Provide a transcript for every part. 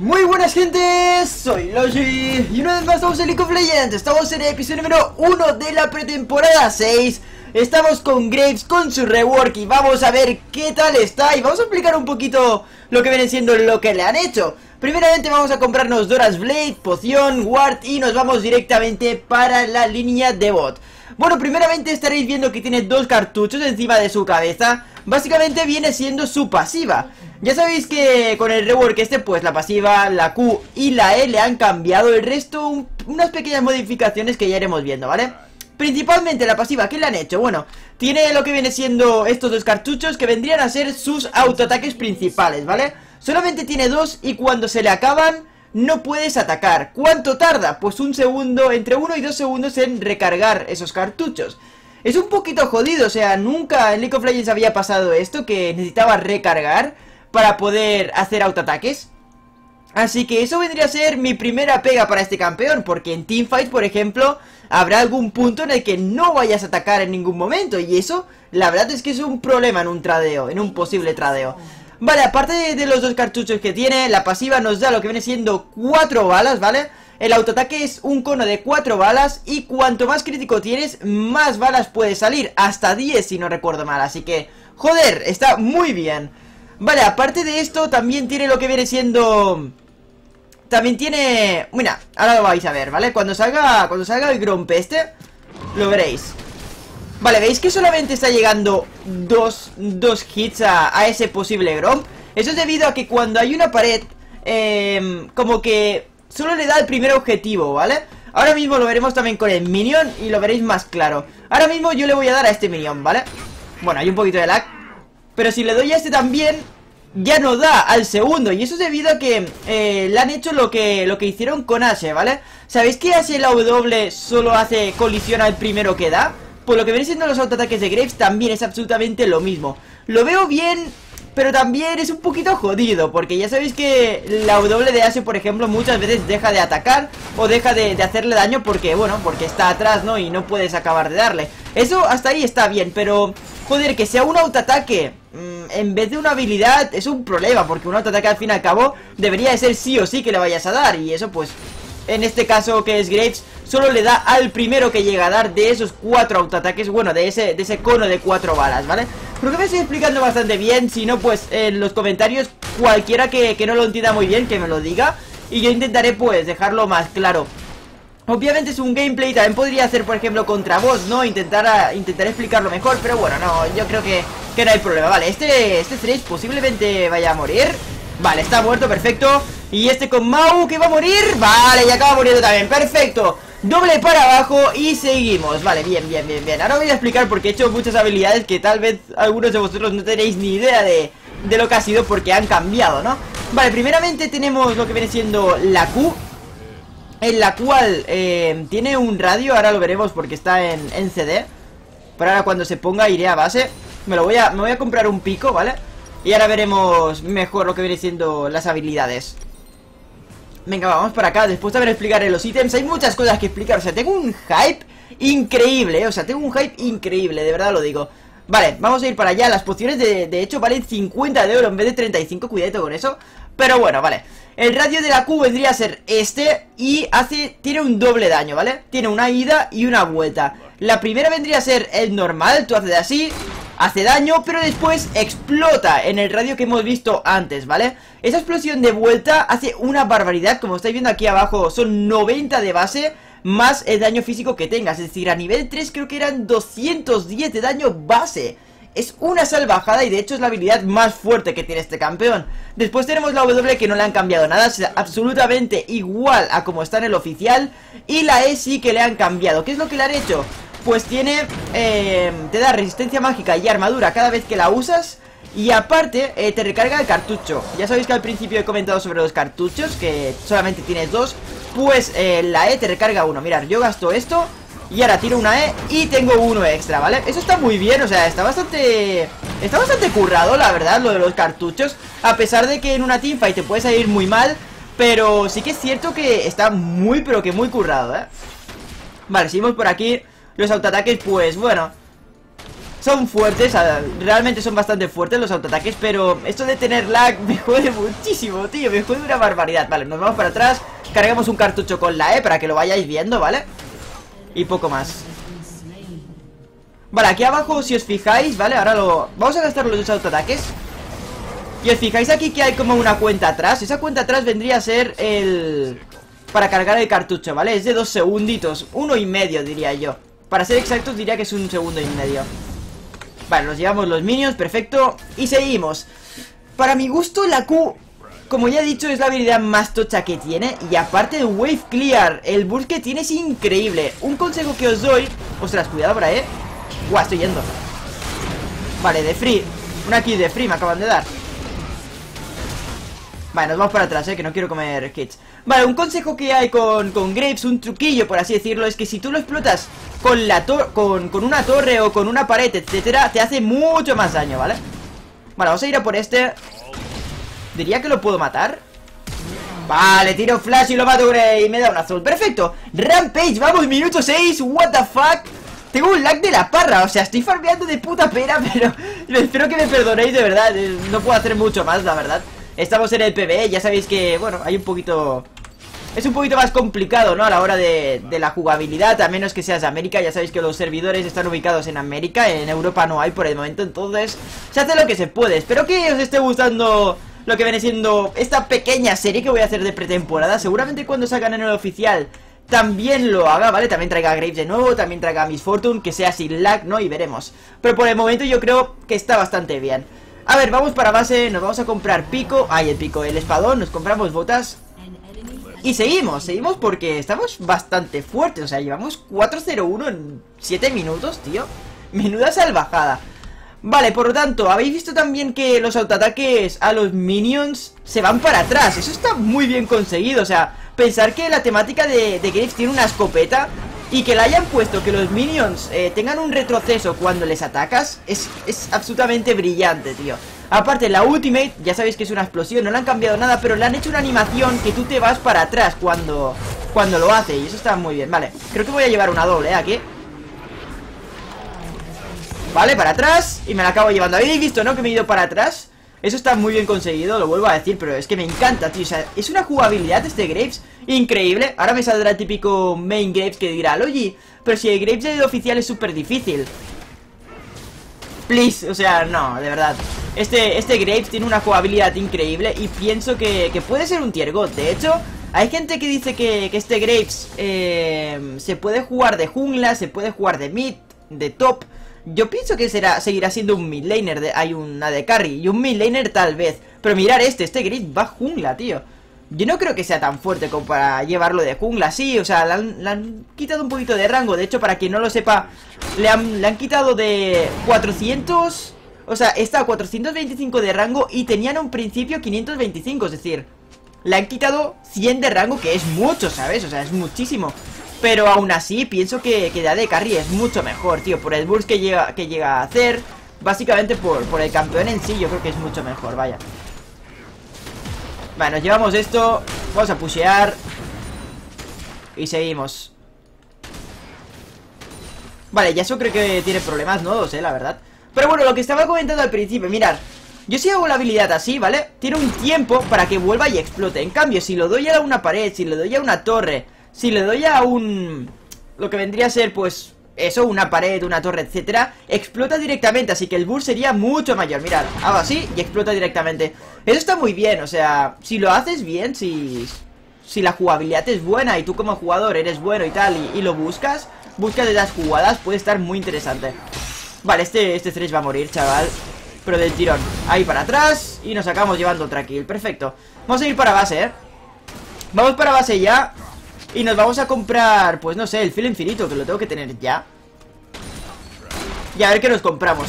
Muy buenas gente, soy Logi y una vez más estamos en League of Legends. Estamos en el episodio número 1 de la pretemporada 6. Estamos con Graves, con su rework, y vamos a ver qué tal está. Y vamos a explicar un poquito lo que viene siendo lo que le han hecho. Primeramente vamos a comprarnos Doras Blade, poción, ward, y nos vamos directamente para la línea de bot. Bueno, primeramente estaréis viendo que tiene dos cartuchos encima de su cabeza. Básicamente viene siendo su pasiva. Ya sabéis que con el rework este, pues la pasiva, la Q y la E le han cambiado. El resto, unas pequeñas modificaciones que ya iremos viendo, ¿vale? Principalmente la pasiva, ¿qué le han hecho? Bueno, tiene lo que viene siendo estos dos cartuchos que vendrían a ser sus autoataques principales, ¿vale? Solamente tiene dos y cuando se le acaban no puedes atacar. ¿Cuánto tarda? Pues un segundo, entre 1 y 2 segundos en recargar esos cartuchos. Es un poquito jodido, o sea, nunca en League of Legends había pasado esto, que necesitaba recargar para poder hacer autoataques. Así que eso vendría a ser mi primera pega para este campeón, porque en teamfight, por ejemplo, habrá algún punto en el que no vayas a atacar en ningún momento, y eso, la verdad es que es un problema en un tradeo, en un posible tradeo. Vale, aparte de los dos cartuchos que tiene, la pasiva nos da lo que viene siendo 4 balas, ¿vale? El autoataque es un cono de 4 balas, y cuanto más crítico tienes, más balas puede salir, hasta 10 si no recuerdo mal, así que, joder, está muy bien. Vale, aparte de esto, también tiene lo que viene siendo... También tiene... Mira, ahora lo vais a ver, ¿vale? Cuando salga el Gromp este, lo veréis. Vale, ¿veis que solamente está llegando dos hits a ese posible Gromp? Eso es debido a que cuando hay una pared, como que solo le da el primer objetivo, ¿vale? Ahora mismo lo veremos también con el minion y lo veréis más claro. Ahora mismo yo le voy a dar a este minion, ¿vale? Bueno, hay un poquito de lag, pero si le doy a este también, ya no da al segundo. Y eso es debido a que le han hecho lo que hicieron con Ashe, ¿vale? ¿Sabéis que Ashe la W solo hace colisión al primero que da? Pues lo que viene siendo los autoataques de Graves también es absolutamente lo mismo. Lo veo bien, pero también es un poquito jodido, porque ya sabéis que la W de Ashe, por ejemplo, muchas veces deja de atacar o deja de hacerle daño porque, bueno, porque está atrás, ¿no? Y no puedes acabar de darle. Eso hasta ahí está bien, pero... joder, que sea un autoataque en vez de una habilidad es un problema, porque un autoataque al fin y al cabo debería ser sí o sí que le vayas a dar. Y eso pues, en este caso que es Graves, solo le da al primero que llega a dar de esos 4 autoataques. Bueno, de ese cono de 4 balas, ¿vale? Creo que me estoy explicando bastante bien. Si no, pues en los comentarios, cualquiera que no lo entienda muy bien, que me lo diga, y yo intentaré pues dejarlo más claro. Obviamente es un gameplay, también podría hacer por ejemplo contra boss, ¿no? Intentar explicarlo mejor, pero bueno, no, yo creo que no hay problema. Vale, este Thresh posiblemente vaya a morir. Vale, está muerto, perfecto. Y este con Mau que va a morir. Vale, y acaba muriendo también, perfecto. Doble para abajo y seguimos. Vale, bien. Ahora voy a explicar porque he hecho muchas habilidades que tal vez algunos de vosotros no tenéis ni idea de lo que ha sido, porque han cambiado, ¿no? Vale, primeramente tenemos lo que viene siendo la Q, en la cual tiene un radio, ahora lo veremos porque está en CD. Pero ahora cuando se ponga iré a base. Me voy a comprar un pico, ¿vale? Y ahora veremos mejor lo que viene siendo las habilidades. Venga, vamos para acá. Después de haber explicado los ítems, hay muchas cosas que explicar. O sea, tengo un hype increíble, ¿eh? O sea, tengo un hype increíble, de verdad lo digo. Vale, vamos a ir para allá. Las pociones de hecho valen 50 de oro en vez de 35, cuidadito con eso. Pero bueno, vale. El radio de la Q vendría a ser este, y tiene un doble daño, ¿vale? Tiene una ida y una vuelta. La primera vendría a ser el normal, tú haces así, hace daño, pero después explota en el radio que hemos visto antes, ¿vale? Esa explosión de vuelta hace una barbaridad, como estáis viendo aquí abajo, son 90 de base, más el daño físico que tengas, es decir, a nivel 3 creo que eran 210 de daño base. Es una salvajada y de hecho es la habilidad más fuerte que tiene este campeón. Después tenemos la W que no le han cambiado nada, es absolutamente igual a como está en el oficial. Y la E sí que le han cambiado. ¿Qué es lo que le han hecho? Pues tiene... te da resistencia mágica y armadura cada vez que la usas. Y aparte te recarga el cartucho. Ya sabéis que al principio he comentado sobre los cartuchos, que solamente tienes 2. Pues la E te recarga 1. Mirad, yo gasto esto y ahora tiro una E y tengo 1 extra, ¿vale? Eso está muy bien, o sea, está bastante currado, la verdad, lo de los cartuchos. A pesar de que en una teamfight te puede salir muy mal, pero sí que es cierto que está muy, pero que muy currado, ¿eh? Vale, seguimos por aquí. Los autoataques, pues, bueno, Son fuertes, realmente son bastante fuertes los autoataques, pero esto de tener lag me jode muchísimo, tío, me jode una barbaridad. Vale, nos vamos para atrás, cargamos un cartucho con la E para que lo vayáis viendo, ¿vale? Y poco más. Vale, aquí abajo, si os fijáis, ¿vale? Ahora lo... vamos a gastar los dos autoataques. Y os fijáis aquí que hay como una cuenta atrás. Esa cuenta atrás vendría a ser el... para cargar el cartucho, ¿vale? Es de 2 segunditos, 1 y medio diría yo. Para ser exactos diría que es 1 segundo y medio. Vale, nos llevamos los minions, perfecto. Y seguimos. Para mi gusto la Q, como ya he dicho, es la habilidad más tocha que tiene. Y aparte de Wave Clear, el burst que tiene es increíble. Un consejo que os doy... ostras, cuidado para, Guau, estoy yendo. Vale, de free. Una kill de free me acaban de dar. Vale, nos vamos para atrás, que no quiero comer hits. Vale, un consejo que hay con Graves, un truquillo por así decirlo, es que si tú lo explotas con la con una torre o con una pared, etcétera, te hace mucho más daño, ¿vale? Vale, vamos a ir a por este. Diría que lo puedo matar. Vale, tiro flash y lo mato, Graves, y me da un azul, perfecto. Rampage, vamos, minuto 6, what the fuck. Tengo un lag de la parra, o sea, estoy farmeando de puta pena, pero espero que me perdonéis, de verdad, no puedo hacer mucho más, la verdad. Estamos en el PvE, ya sabéis que, bueno, hay un poquito... es un poquito más complicado, ¿no? A la hora de la jugabilidad, a menos que seas de América. Ya sabéis que los servidores están ubicados en América, en Europa no hay por el momento, entonces se hace lo que se puede. Espero que os esté gustando lo que viene siendo esta pequeña serie que voy a hacer de pretemporada. Seguramente cuando salgan en el oficial... también lo haga, ¿vale? También traiga a Graves de nuevo, también traiga a Miss Fortune, que sea sin lag, ¿no? Y veremos. Pero por el momento yo creo que está bastante bien. A ver, vamos para base, nos vamos a comprar pico. Ay, el pico, el espadón, nos compramos botas. Y seguimos porque estamos bastante fuertes. O sea, llevamos 4-0-1 en 7 minutos, tío. Menuda salvajada. Vale, por lo tanto, habéis visto también que los autoataques a los minions se van para atrás. Eso está muy bien conseguido, o sea... pensar que la temática de Graves tiene una escopeta y que la hayan puesto que los minions tengan un retroceso cuando les atacas es absolutamente brillante, tío. Aparte, la ultimate, ya sabéis que es una explosión, no le han cambiado nada, pero le han hecho una animación que tú te vas para atrás cuando lo hace, y eso está muy bien. Vale, creo que voy a llevar una doble, aquí. Vale, para atrás, y me la acabo llevando. ¿Habéis visto, no? Que me he ido para atrás. Eso está muy bien conseguido, lo vuelvo a decir, pero es que me encanta, tío. O sea, es una jugabilidad este Graves increíble. Ahora me saldrá el típico main Graves que dirá, Logi, pero si el Graves de oficial es súper difícil. Please, o sea, no, de verdad. Este Graves tiene una jugabilidad increíble y pienso que puede ser un tier god. De hecho, hay gente que dice que este Graves se puede jugar de jungla, se puede jugar de mid, de top... Yo pienso que seguirá siendo un mid laner, hay una de carry y un mid laner tal vez. Pero mirar este Graves va jungla, tío. Yo no creo que sea tan fuerte como para llevarlo de jungla, sí, o sea, le han quitado un poquito de rango. De hecho, para quien no lo sepa, le han quitado de 400, o sea, está a 425 de rango y tenían a un principio 525, es decir, le han quitado 100 de rango, que es mucho, ¿sabes? O sea, es muchísimo. Pero aún así, pienso que la de carry es mucho mejor, tío. Por el burst que llega a hacer. Básicamente por el campeón en sí, yo creo que es mucho mejor, vaya. Vale, nos llevamos esto. Vamos a pushear. Y seguimos. Vale, Yasuo creo que tiene problemas, no lo sé, la verdad. Pero bueno, lo que estaba comentando al principio, mirad. Yo si hago la habilidad así, ¿vale? Tiene un tiempo para que vuelva y explote. En cambio, si lo doy a una pared, si lo doy a una torre... si le doy a un... lo que vendría a ser, pues... eso, una pared, una torre, etcétera, explota directamente, así que el burst sería mucho mayor. Mirad, hago así y explota directamente. Eso está muy bien, o sea... si lo haces bien, si la jugabilidad es buena y tú como jugador eres bueno y tal, y lo buscas de las jugadas, puede estar muy interesante. Vale, este Thresh va a morir, chaval, pero del tirón. Ahí para atrás y nos acabamos llevando otra kill, perfecto. Vamos a ir para base, vamos para base ya. Y nos vamos a comprar, pues no sé, el filo infinito, que lo tengo que tener ya. Y a ver qué nos compramos.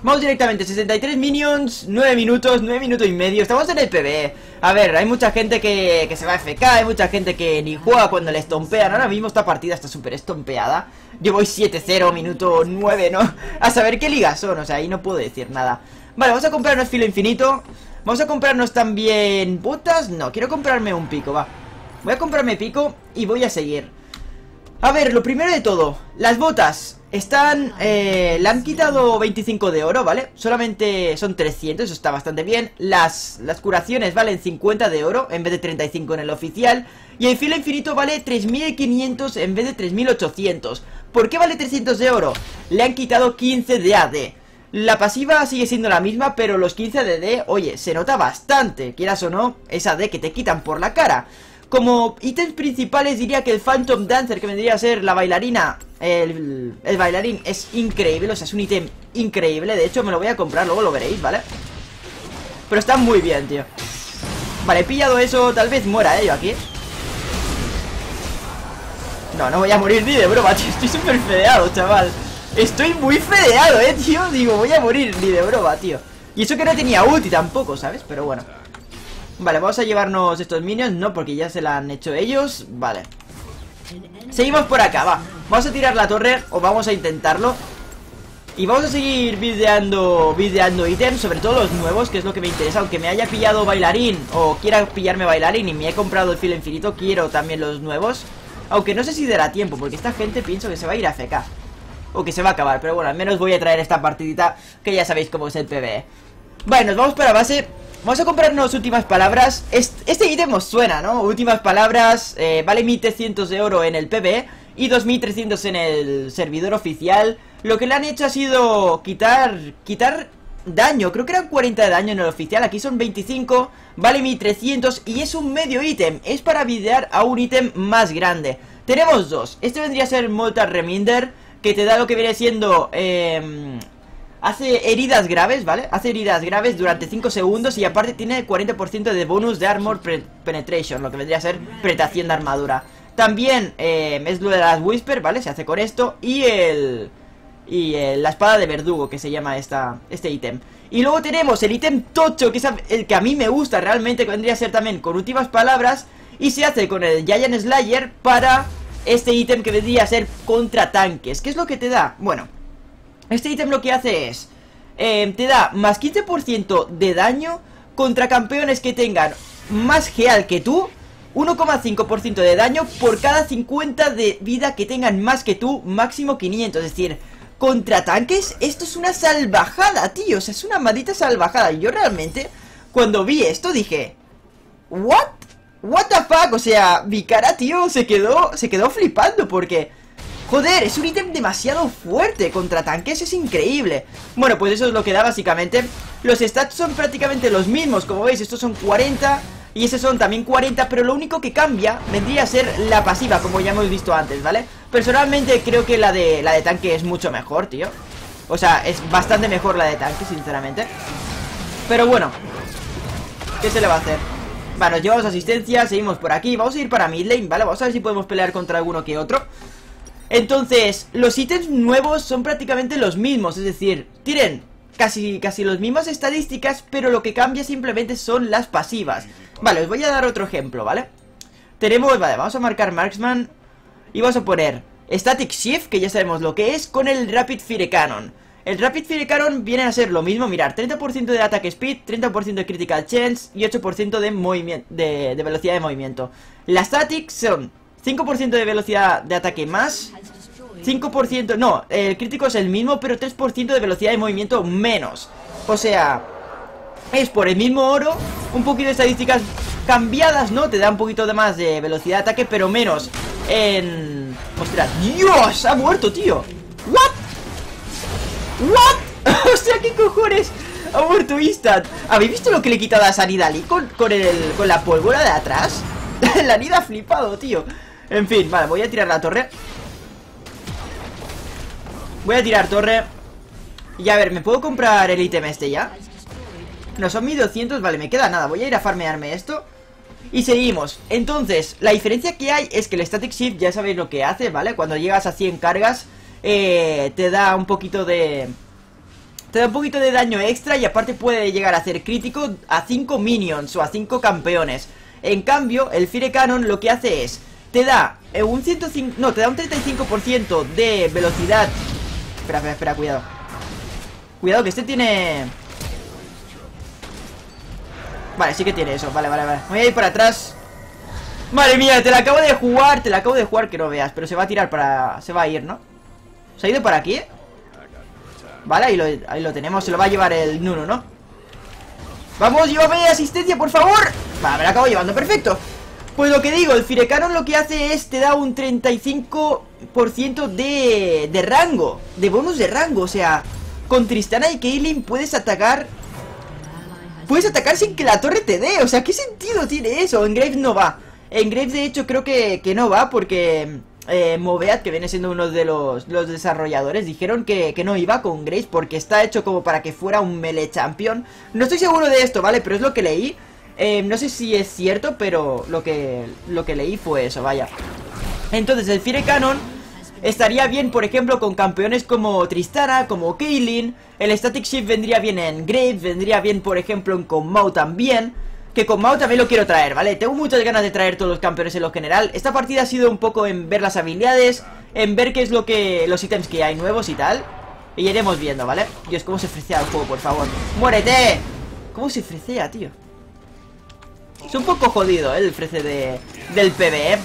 Vamos directamente, 63 minions, 9 minutos, 9 minutos y medio. Estamos en el PvE. A ver, hay mucha gente que se va a FK, hay mucha gente que ni juega cuando le estompean. Ahora mismo esta partida está súper estompeada. Yo voy 7-0, minuto 9, ¿no? A saber qué ligas son, o sea, ahí no puedo decir nada. Vale, vamos a comprarnos filo infinito. Vamos a comprarnos también botas. No, quiero comprarme un pico, va. Voy a comprarme pico y voy a seguir. A ver, lo primero de todo, las botas. Están, le han quitado 25 de oro, ¿vale? Solamente son 300, eso está bastante bien. Las curaciones valen 50 de oro en vez de 35 en el oficial. Y el filo infinito vale 3.500 en vez de 3.800. ¿Por qué vale 300 de oro? Le han quitado 15 de AD. La pasiva sigue siendo la misma, pero los 15 de D, oye, se nota bastante. Quieras o no, es AD que te quitan por la cara. Como ítems principales diría que el Phantom Dancer, que vendría a ser la bailarina, el bailarín es increíble, o sea, es un ítem increíble. De hecho, me lo voy a comprar, luego lo veréis, ¿vale? Pero está muy bien, tío. Vale, he pillado eso, tal vez muera, yo aquí. No, no voy a morir ni de broma, tío, estoy súper fedeado, chaval. Estoy muy fedeado, tío. Digo, voy a morir ni de broma, tío. Y eso que no tenía ulti tampoco, ¿sabes? Pero bueno. Vale, vamos a llevarnos estos minions. No, porque ya se la han hecho ellos. Vale. Seguimos por acá, va. Vamos a tirar la torre, o vamos a intentarlo. Y vamos a seguir videando ítems, sobre todo los nuevos, que es lo que me interesa. Aunque me haya pillado bailarín, o quiera pillarme bailarín, y me he comprado el filo infinito, quiero también los nuevos. Aunque no sé si dará tiempo, porque esta gente pienso que se va a ir a FK, o que se va a acabar, pero bueno, al menos voy a traer esta partidita, que ya sabéis cómo es el PvE. Vale, nos vamos para base. Vamos a comprarnos últimas palabras. Este ítem os suena, ¿no? Últimas palabras, vale 1.300 de oro en el PvE y 2.300 en el servidor oficial. Lo que le han hecho ha sido quitar daño. Creo que eran 40 de daño en el oficial, aquí son 25, vale 1.300 y es un medio ítem. Es para videar a un ítem más grande. Tenemos dos, este vendría a ser Mortal Reminder, que te da lo que viene siendo... hace heridas graves, ¿vale? Hace heridas graves durante 5 segundos y aparte tiene 40% de bonus de armor penetration, lo que vendría a ser penetración de armadura. También es lo de las Whisper, ¿vale? Se hace con esto y la espada de verdugo, que se llama este ítem. Y luego tenemos el ítem tocho, que es el que a mí me gusta realmente, que vendría a ser también con últimas palabras y se hace con el Giant Slayer para este ítem que vendría a ser contra tanques. ¿Qué es lo que te da? Bueno... Este ítem lo que hace es, te da más 15% de daño contra campeones que tengan más heal que tú, 1,5% de daño por cada 50 de vida que tengan más que tú, máximo 500, es decir, contra tanques, esto es una salvajada, tío, o sea, es una maldita salvajada. Y yo realmente, cuando vi esto dije, ¿what? ¿What the fuck? O sea, mi cara, tío, se quedó flipando porque... Joder, es un ítem demasiado fuerte contra tanques, es increíble. Bueno, pues eso es lo que da básicamente. Los stats son prácticamente los mismos, como veis, estos son 40 y esos son también 40, pero lo único que cambia vendría a ser la pasiva, como ya hemos visto antes, ¿vale? Personalmente creo que la de tanque es mucho mejor, tío. O sea, es bastante mejor la de tanque, sinceramente. Pero bueno, ¿qué se le va a hacer? Vale, nos llevamos asistencia, seguimos por aquí. Vamos a ir para mid lane, ¿vale? Vamos a ver si podemos pelear contra alguno que otro. Entonces, los ítems nuevos son prácticamente los mismos, es decir, tienen casi las mismas estadísticas, pero lo que cambia simplemente son las pasivas. Vale, os voy a dar otro ejemplo, ¿vale? Tenemos, vale, vamos a marcar Marksman y vamos a poner Statikk Shiv, que ya sabemos lo que es, con el Rapid Firecannon. El Rapid Firecannon viene a ser lo mismo, mirad, 30% de Attack Speed, 30% de Critical Chance y 8% de velocidad de movimiento. Las Statikk son... 5% de velocidad de ataque más, 5%, no, el crítico es el mismo, pero 3% de velocidad de movimiento menos. O sea, es por el mismo oro, un poquito de estadísticas cambiadas, ¿no? Te da un poquito de más de velocidad de ataque, pero menos en... ¡Ostras! ¡Dios! ¡Ha muerto, tío! ¿What? ¿What? O sea, ¿qué cojones? ¡Ha muerto instant! ¿Habéis visto lo que le he quitado a Nidalee con la pólvora de atrás? La Nida ha flipado, tío. En fin, vale, voy a tirar la torre. Voy a tirar torre. Y a ver, ¿me puedo comprar el ítem este ya? No, son 1200, vale, me queda nada. Voy a ir a farmearme esto y seguimos. Entonces, la diferencia que hay es que el Statikk Shiv, ya sabéis lo que hace, ¿vale? Cuando llegas a 100 cargas te da un poquito de... Te da un poquito de daño extra y aparte puede llegar a hacer crítico a 5 minions o a 5 campeones. En cambio, el Firecannon lo que hace es... Te da un 105... No, te da un 35% de velocidad... Espera, cuidado. Cuidado que este tiene... Vale, sí que tiene eso. Vale. Voy a ir para atrás. Madre mía, te la acabo de jugar. Que no veas. Pero se va a tirar para... Se va a ir, ¿no? ¿Se ha ido por aquí? Vale, ahí lo tenemos. Se lo va a llevar el Nunu, ¿no? ¡Vamos, llévame asistencia, por favor! Vale, me lo acabo llevando, perfecto. Pues lo que digo, el Firecannon lo que hace es te da un 35% de rango, de bonus de rango. O sea, con Tristana y Kayle puedes atacar. Puedes atacar sin que la torre te dé. O sea, ¿qué sentido tiene eso? En Graves no va. En Graves de hecho creo que no va porque Movead, que viene siendo uno de los desarrolladores, dijeron que no iba con Graves porque está hecho como para que fuera un melee champion. No estoy seguro de esto, ¿vale? Pero es lo que leí. No sé si es cierto, pero lo que leí fue eso, vaya. Entonces el Firecannon estaría bien, por ejemplo, con campeones como Tristana, como Kayle. El Statikk Shiv vendría bien en Graves, vendría bien, por ejemplo, en Conmao también. Que Conmao también lo quiero traer, ¿vale? Tengo muchas ganas de traer todos los campeones en lo general. Esta partida ha sido un poco en ver las habilidades, en ver qué es lo que... los ítems que hay nuevos y tal. Y iremos viendo, ¿vale? Dios, cómo se frecea el juego, por favor. ¡Muérete! ¿Cómo se frecea, tío? Es un poco jodido, ¿eh? El frece del PvE.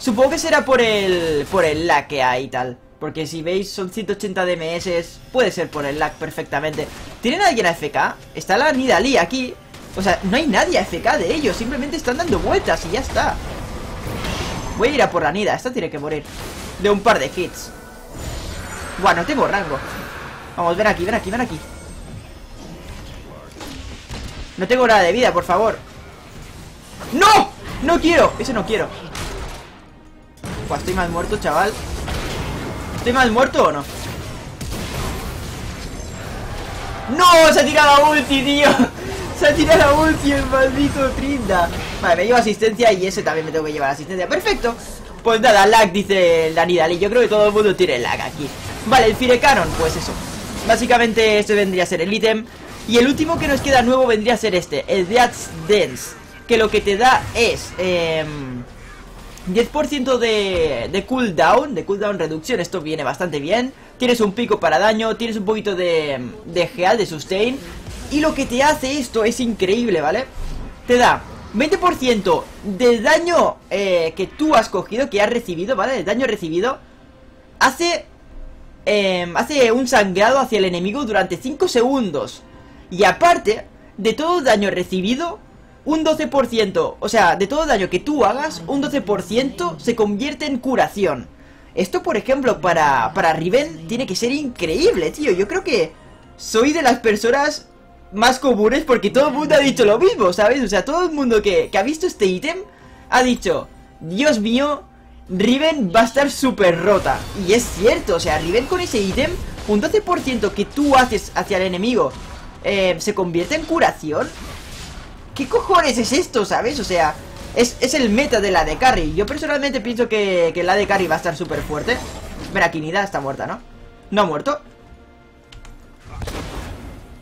Supongo que será por el lag que hay y tal. Porque si veis, son 180 DMS. Puede ser por el lag perfectamente. ¿Tienen a alguien AFK? Está la Nidalee aquí. O sea, no hay nadie AFK de ellos. Simplemente están dando vueltas y ya está. Voy a ir a por la Nida. Esta tiene que morir de un par de hits. Buah, no tengo rango. Vamos, ven aquí, ven aquí, ven aquí. No tengo nada de vida, por favor. ¡No! ¡No quiero! Eso no quiero. Buah, estoy mal muerto, chaval. ¿Estoy mal muerto o no? ¡No! Se ha tirado la ulti, tío. Se ha tirado la ulti, el maldito Trinda. Vale, me llevo asistencia y ese también me tengo que llevar asistencia. ¡Perfecto! Pues nada, lag, dice la Nidalee. Yo creo que todo el mundo tiene lag aquí. Vale, el Firecannon, pues eso. Básicamente este vendría a ser el ítem. Y el último que nos queda nuevo vendría a ser este, el Death's Dance. Que lo que te da es 10% de cooldown, reducción. Esto viene bastante bien. Tienes un pico para daño, tienes un poquito de heal, de sustain. Y lo que te hace esto es increíble, ¿vale? Te da 20% del daño que tú has cogido, que has recibido, ¿vale? El daño recibido hace un sangrado hacia el enemigo durante 5 segundos. Y aparte, de todo daño recibido, un 12%, o sea, de todo daño que tú hagas, un 12% se convierte en curación. Esto, por ejemplo, para Riven tiene que ser increíble, tío. Yo creo que soy de las personas más comunes porque todo el mundo ha dicho lo mismo, ¿sabes? O sea, todo el mundo que ha visto este ítem ha dicho, Dios mío, Riven va a estar súper rota. Y es cierto, o sea, Riven con ese ítem, un 12% que tú haces hacia el enemigo se convierte en curación. ¿Qué cojones es esto, sabes? O sea, es el meta de la de carry. Yo personalmente pienso que la de carry va a estar súper fuerte. Mira, aquí Nida está muerta, ¿no? ¿No ha muerto?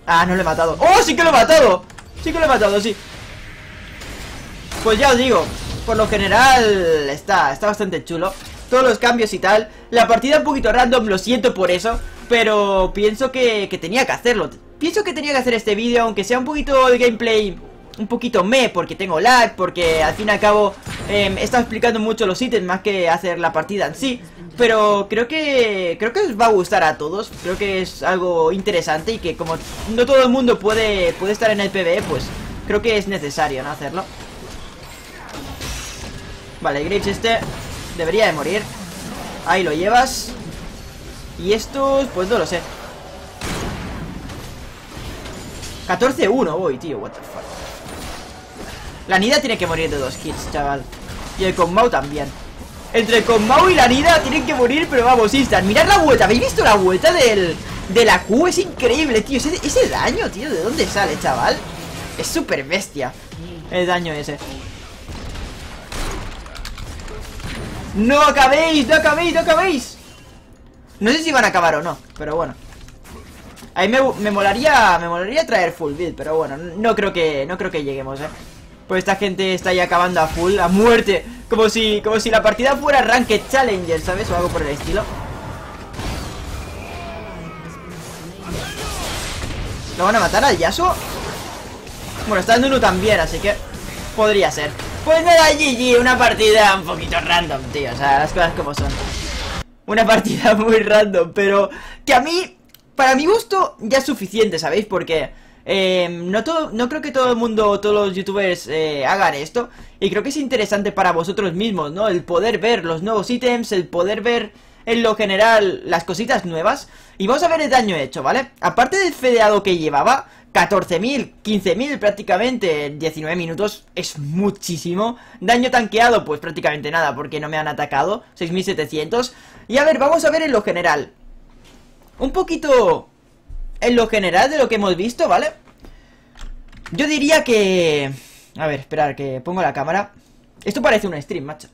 Ah, no lo he matado. ¡Oh, sí que lo he matado! Sí que lo he matado, sí. Pues ya os digo, por lo general está bastante chulo. Todos los cambios y tal. La partida un poquito random, lo siento por eso. Pero pienso que tenía que hacerlo. Pienso que tenía que hacer este vídeo, aunque sea un poquito el gameplay un poquito porque tengo lag, porque al fin y al cabo he estado explicando mucho los ítems más que hacer la partida en sí. Pero creo que os va a gustar a todos. Creo que es algo interesante y que como no todo el mundo puede estar en el PvE, pues creo que es necesario, ¿no? Hacerlo. Vale, Graves este debería de morir. Ahí lo llevas. Y estos, pues no lo sé. 14-1 voy, tío, what the fuck. La Nida tiene que morir de 2 hits, chaval. Y el Conmao también. Entre el Conmao y la Nida tienen que morir, pero vamos, instan. Mirad la vuelta, ¿habéis visto la vuelta de la Q? Es increíble, tío. Ese daño, tío, ¿de dónde sale, chaval? Es súper bestia el daño ese. ¡No acabéis, no acabéis, no acabéis! No sé si van a acabar o no, pero bueno. A mí me molaría traer full build, pero bueno, no creo que lleguemos, Pues esta gente está ahí acabando a full, a muerte. Como si la partida fuera Ranked Challenger, ¿sabes? O algo por el estilo. ¿Lo van a matar al Yasuo? Bueno, está en Nunu también, así que podría ser. Pues nada, GG, una partida un poquito random, tío. O sea, las cosas como son. una partida muy random, pero que a mí, para mi gusto, ya es suficiente, ¿sabéis? Porque no creo que todo el mundo, todos los youtubers hagan esto, y creo que es interesante para vosotros mismos, ¿no? El poder ver los nuevos ítems, el poder ver en lo general las cositas nuevas. Y vamos a ver el daño hecho, ¿vale? Aparte del fedeado que llevaba, 14.000, 15.000 prácticamente, 19 minutos, es muchísimo. Daño tanqueado, pues prácticamente nada, porque no me han atacado, 6.700. Y a ver, vamos a ver en lo general, un poquito en lo general de lo que hemos visto, ¿vale? Yo diría que... a ver, esperar que pongo la cámara. Esto parece un stream, macho.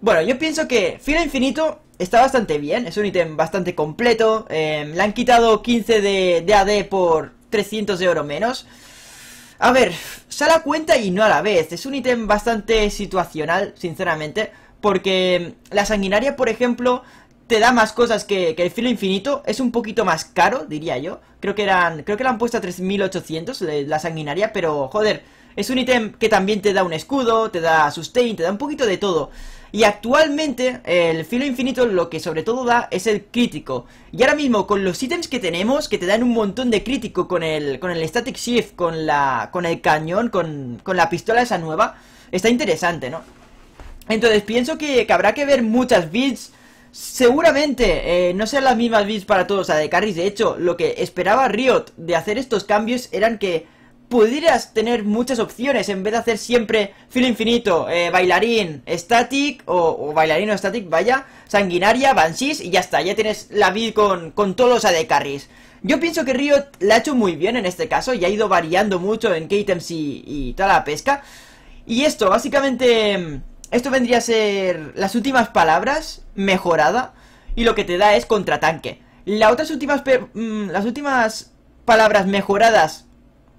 Bueno, yo pienso que Filo Infinito está bastante bien, es un ítem bastante completo. Le han quitado 15 de AD por 300 € menos. A ver, sale a cuenta y no a la vez. Es un ítem bastante situacional, sinceramente, porque la sanguinaria, por ejemplo, te da más cosas que el Filo Infinito. Es un poquito más caro, diría yo. Creo que la han puesto a 3.800 la sanguinaria, pero joder, es un ítem que también te da un escudo, te da sustain, te da un poquito de todo. Y actualmente el Filo Infinito lo que sobre todo da es el crítico. Y ahora mismo con los ítems que tenemos, que te dan un montón de crítico, con el Statikk Shiv, con el cañón, con la pistola esa nueva, está interesante, ¿no? Entonces pienso que habrá que ver muchas builds. Seguramente no sean las mismas builds para todos los AD Carries. De hecho, lo que esperaba Riot de hacer estos cambios eran que pudieras tener muchas opciones, en vez de hacer siempre Filo Infinito, bailarín, Statikk, o bailarín o Statikk, vaya, sanguinaria, banshees, y ya está, ya tienes la build con todos los AD carries. Yo pienso que Riot la ha hecho muy bien en este caso, y ha ido variando mucho en qué ítems y toda la pesca. Y esto, básicamente, esto vendría a ser las últimas palabras, mejorada, y lo que te da es contratanque. Las últimas palabras mejoradas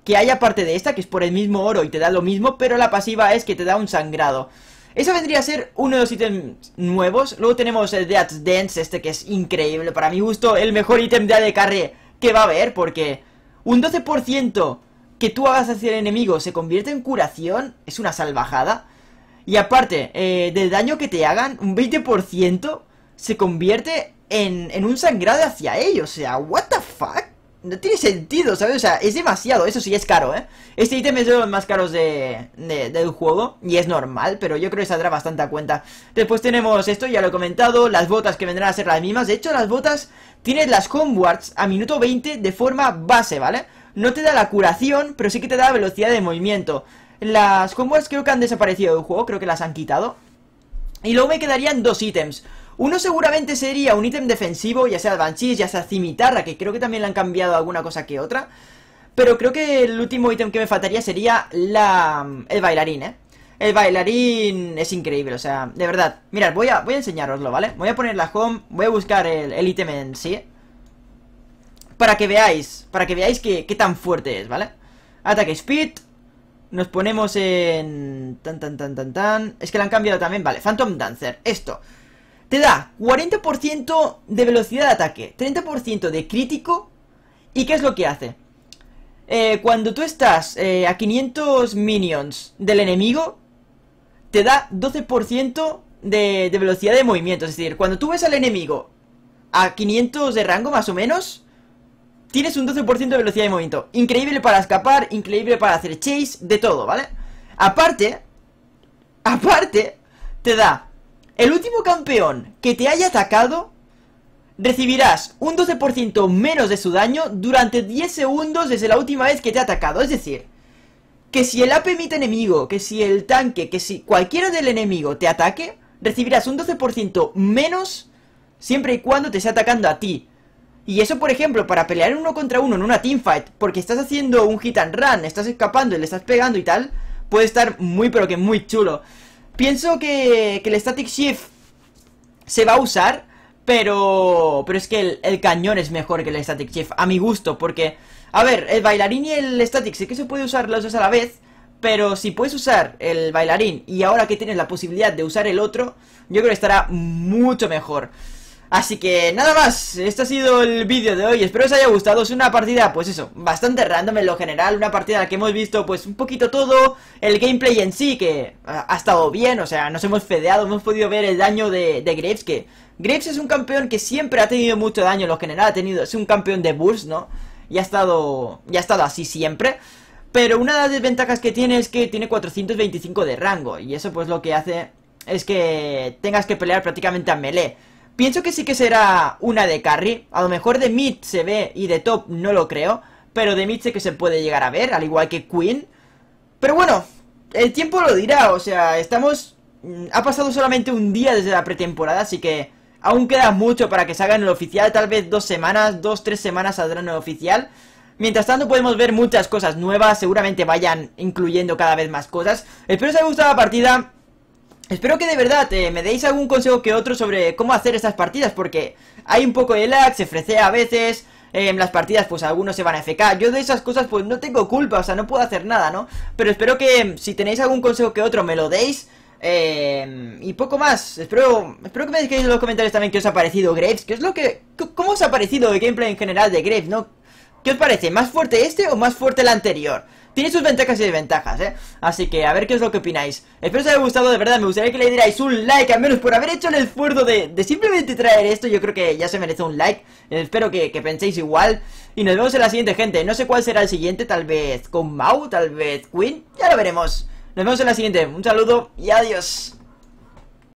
que hay aparte de esta, que es por el mismo oro y te da lo mismo, pero la pasiva es que te da un sangrado. Eso vendría a ser uno de los ítems nuevos. Luego tenemos el Death's Dance, este que es increíble, para mi gusto, el mejor ítem de AD Carry que va a haber, porque un 12% que tú hagas hacia el enemigo se convierte en curación, es una salvajada. Y aparte, del daño que te hagan, un 20% se convierte en un sangrado hacia ellos, o sea, what the fuck? No tiene sentido, ¿sabes? O sea, es demasiado. Eso sí, es caro, ¿eh? Este ítem es de los más caros del juego, y es normal, pero yo creo que saldrá bastante a cuenta. Después tenemos esto, ya lo he comentado, las botas, que vendrán a ser las mismas. De hecho, las botas tienes las Homeguards a minuto 20 de forma base, ¿vale? No te da la curación, pero sí que te da la velocidad de movimiento. Las Homeguards creo que han desaparecido del juego, creo que las han quitado. Y luego me quedarían dos ítems. Uno seguramente sería un ítem defensivo, ya sea Banshee, ya sea Cimitarra, que creo que también le han cambiado alguna cosa que otra. Pero creo que el último ítem que me faltaría sería el bailarín, ¿eh? El bailarín es increíble, o sea, de verdad. Mirad, voy a enseñároslo, ¿vale? Voy a poner la home, voy a buscar el ítem en sí, para que veáis qué tan fuerte es, ¿vale? Ataque speed, nos ponemos en... tan. Es que le han cambiado también, vale, Phantom Dancer, esto. Te da 40% de velocidad de ataque, 30% de crítico. ¿Y qué es lo que hace? Cuando tú estás a 500 minions del enemigo, te da 12% de velocidad de movimiento. Es decir, cuando tú ves al enemigo a 500 de rango más o menos, tienes un 12% de velocidad de movimiento. Increíble para escapar, increíble para hacer chase, de todo, ¿vale? Aparte, te da... el último campeón que te haya atacado, recibirás un 12% menos de su daño durante 10 segundos desde la última vez que te ha atacado. Es decir, que si el AP mid enemigo, que si el tanque, que si cualquiera del enemigo te ataque, recibirás un 12% menos siempre y cuando te esté atacando a ti. Y eso, por ejemplo, para pelear en uno contra uno en una teamfight, porque estás haciendo un hit and run, estás escapando y le estás pegando y tal, puede estar muy pero que muy chulo. Pienso que el Statikk Shiv se va a usar, pero es que el cañón es mejor que el Statikk Shiv, a mi gusto, porque, a ver, el bailarín y el Statikk sí que se puede usar los dos a la vez, pero si puedes usar el bailarín y ahora que tienes la posibilidad de usar el otro, yo creo que estará mucho mejor. Así que nada más, este ha sido el vídeo de hoy, espero os haya gustado. Es una partida, pues eso, bastante random en lo general, una partida en la que hemos visto pues un poquito todo, el gameplay en sí que ha estado bien, o sea, nos hemos fedeado, hemos podido ver el daño de Graves, que Graves es un campeón que siempre ha tenido mucho daño en lo general, es un campeón de burst, ¿no? Y ha estado así siempre. Pero una de las desventajas que tiene es que tiene 425 de rango. Y eso pues lo que hace es que tengas que pelear prácticamente a melee. Pienso que sí que será una de carry. A lo mejor de mid se ve y de top no lo creo. Pero de mid sé que se puede llegar a ver, al igual que Quinn. Pero bueno, el tiempo lo dirá. O sea, estamos... Ha pasado solamente un día desde la pretemporada, así que... Aún queda mucho para que salga en el oficial, tal vez 2 semanas, 2-3 semanas saldrá en el oficial. Mientras tanto podemos ver muchas cosas nuevas, seguramente vayan incluyendo cada vez más cosas. Espero os haya gustado la partida, espero que de verdad me deis algún consejo que otro sobre cómo hacer estas partidas, porque hay un poco de lag, se frecea a veces... En las partidas pues algunos se van a FK. Yo de esas cosas pues no tengo culpa, o sea, no puedo hacer nada, ¿no? Pero espero que si tenéis algún consejo que otro me lo deis. Y poco más, espero que me digáis en los comentarios también qué os ha parecido Graves, cómo os ha parecido el gameplay en general de Graves, ¿no? ¿Qué os parece? ¿Más fuerte este o más fuerte el anterior? Tiene sus ventajas y desventajas, ¿eh? Así que a ver qué es lo que opináis. Espero os haya gustado, de verdad, me gustaría que le dierais un like, al menos por haber hecho el esfuerzo de simplemente traer esto, yo creo que ya se merece un like. Espero que penséis igual. Y nos vemos en la siguiente, gente, no sé cuál será el siguiente, tal vez con Mau, tal vez Quinn, ya lo veremos. Nos vemos en la siguiente, un saludo y adiós.